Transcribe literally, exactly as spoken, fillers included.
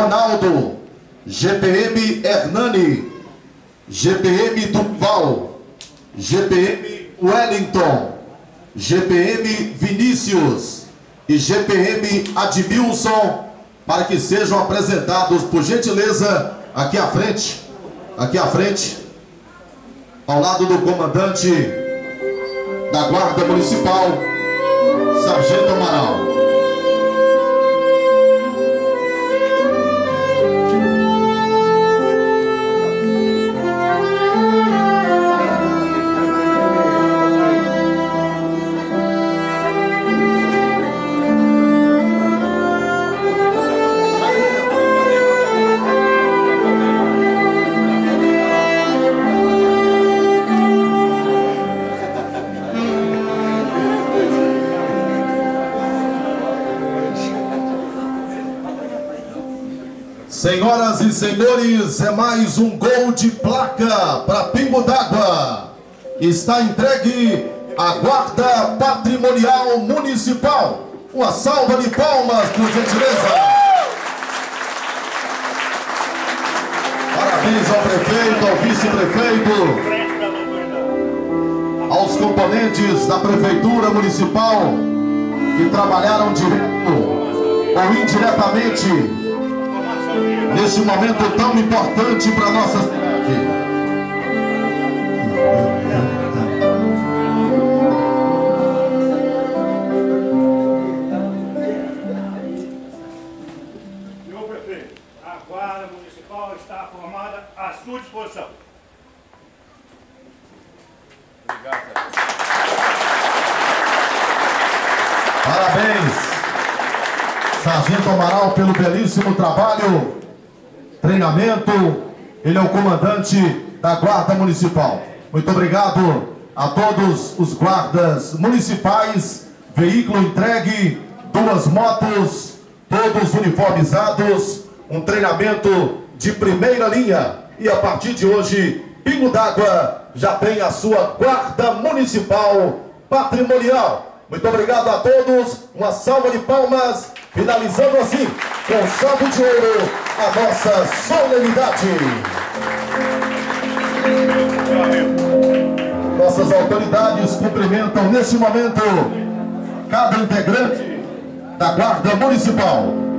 Ronaldo, G P M Hernani, G P M Duval, G P M Wellington, G P M Vinícius e G P M Admilson, para que sejam apresentados, por gentileza, aqui à frente, aqui à frente, ao lado do comandante da Guarda Municipal, Sargento Amaral. Senhoras e senhores, é mais um gol de placa para Pingo d'Água. Está entregue a Guarda Patrimonial Municipal. Uma salva de palmas, por gentileza. Parabéns ao prefeito, ao vice-prefeito, aos componentes da Prefeitura Municipal que trabalharam direto ou indiretamente neste momento tão importante para a nossa cidade. Senhor prefeito, a Guarda Municipal está formada à sua disposição. Obrigado, prefeito. Parabéns, Sargento Amaral, pelo belíssimo trabalho, treinamento. Ele é o comandante da Guarda Municipal. Muito obrigado a todos os guardas municipais, veículo entregue, duas motos, todos uniformizados, um treinamento de primeira linha. E a partir de hoje, Pingo d'Água já tem a sua Guarda Municipal Patrimonial. Muito obrigado a todos, uma salva de palmas, finalizando assim, com chave de ouro, a nossa solenidade. Nossas autoridades cumprimentam neste momento cada integrante da Guarda Municipal.